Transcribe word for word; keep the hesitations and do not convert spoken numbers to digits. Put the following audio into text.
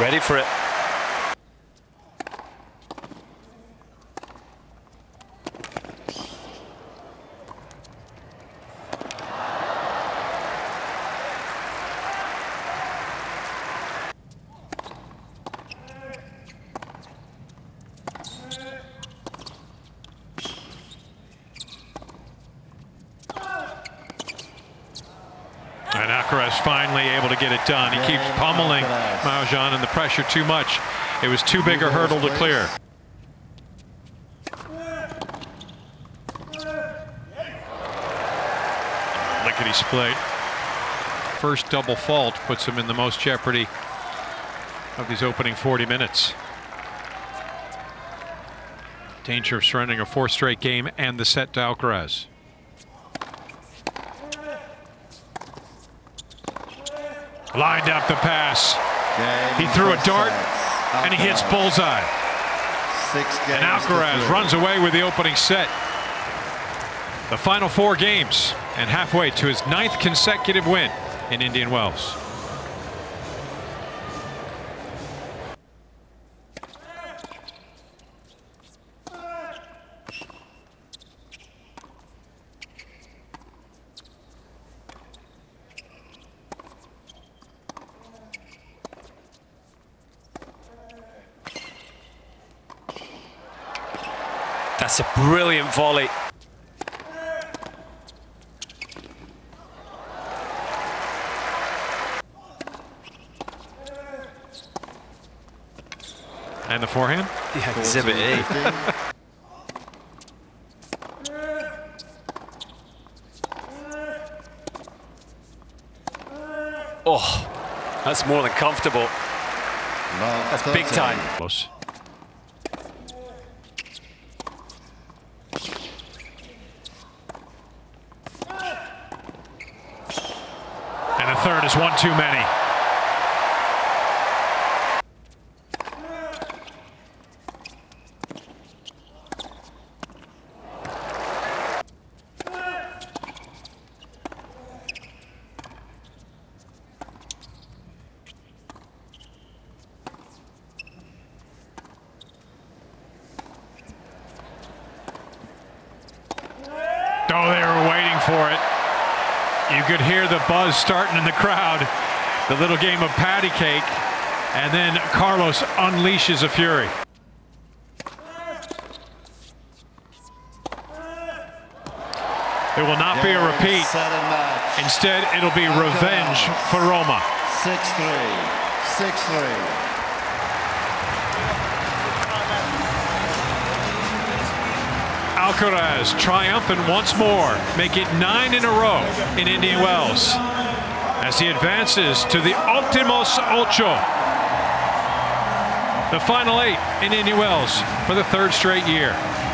Ready for it. And Alcaraz finally able to get it done. He keeps pummeling Marozsan and the pressure too much. It was too big a hurdle to clear. Lickety split. First double fault puts him in the most jeopardy of these opening forty minutes. Danger of surrendering a fourth straight game and the set to Alcaraz. Lined up the pass. Game he threw a dart, and he hits bullseye. Six games and Alcaraz runs away with the opening set. The final four games, and halfway to his ninth consecutive win in Indian Wells. That's a brilliant volley. And the forehand? Yeah, exhibit A. Oh, that's more than comfortable. That's big time. Close. Third is one too many. Oh, they were waiting for it. You could hear the buzz starting in the crowd. The little game of patty cake. And then Carlos unleashes a fury. It will not be a repeat. Instead, it'll be revenge for Roma. six three, six three. Alcaraz triumphant once more, make it nine in a row in Indian Wells as he advances to the Ultimos Ocho, the final eight in Indian Wells for the third straight year.